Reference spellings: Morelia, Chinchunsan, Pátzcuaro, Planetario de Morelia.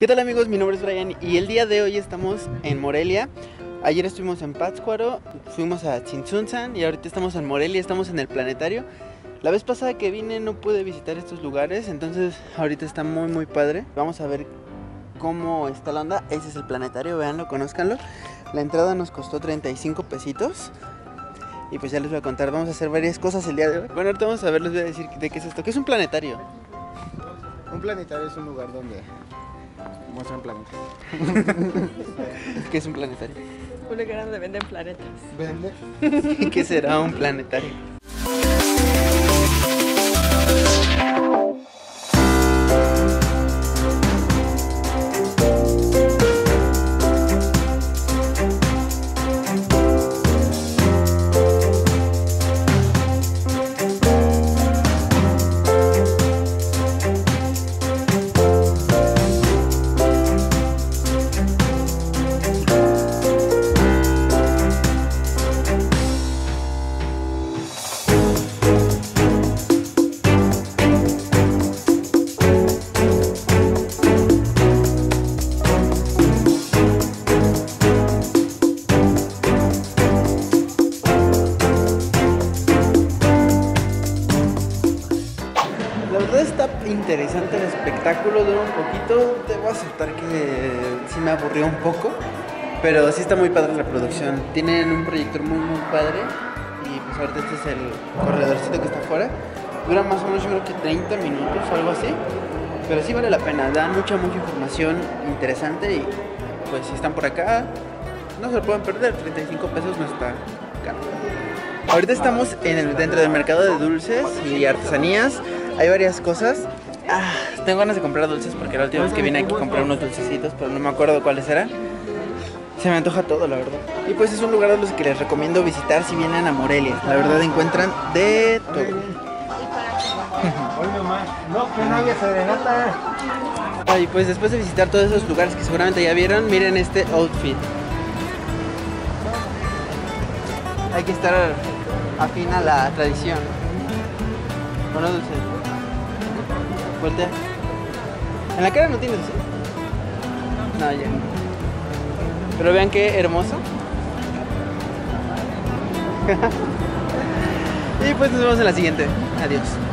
¿Qué tal amigos? Mi nombre es Brian y el día de hoy estamos en Morelia. Ayer estuvimos en Pátzcuaro, fuimos a Chinchunsan y ahorita estamos en Morelia, estamos en el Planetario. La vez pasada que vine no pude visitar estos lugares, entonces ahorita está muy padre. Vamos a ver cómo está la onda. Ese es el Planetario, véanlo, conózcanlo. La entrada nos costó 35 pesitos. Y pues ya les voy a contar, vamos a hacer varias cosas el día de hoy. Bueno, ahorita vamos a ver, les voy a decir de qué es esto. ¿Qué es un planetario? Un planetario es un lugar donde muestran planetas. ¿Qué es un planetario? Un lugar donde venden planetas. ¿Vende? ¿Y qué será un planetario? Interesante el espectáculo, dura un poquito, debo aceptar que sí me aburrió un poco, pero sí está muy padre la producción, tienen un proyector muy padre y pues ahorita este es el corredorcito que está afuera, dura más o menos yo creo que 30 minutos o algo así, pero sí vale la pena, da mucha información interesante y pues si están por acá no se lo pueden perder, 35 pesos no está caro. Ahorita estamos dentro del mercado de dulces y artesanías, hay varias cosas. Ah, tengo ganas de comprar dulces porque la última vez que vine aquí compré unos dulcecitos, pero no me acuerdo cuáles eran. Se me antoja todo, la verdad. Y pues es un lugar a los que les recomiendo visitar si vienen a Morelia. La verdad encuentran de todo. Y pues después de visitar todos esos lugares que seguramente ya vieron, miren este outfit. Hay que estar afín a la tradición. Bueno, dulces. Voltea. En la cara no tienes, ¿sí? No, ya. Pero vean qué hermoso. Y pues nos vemos en la siguiente. Adiós.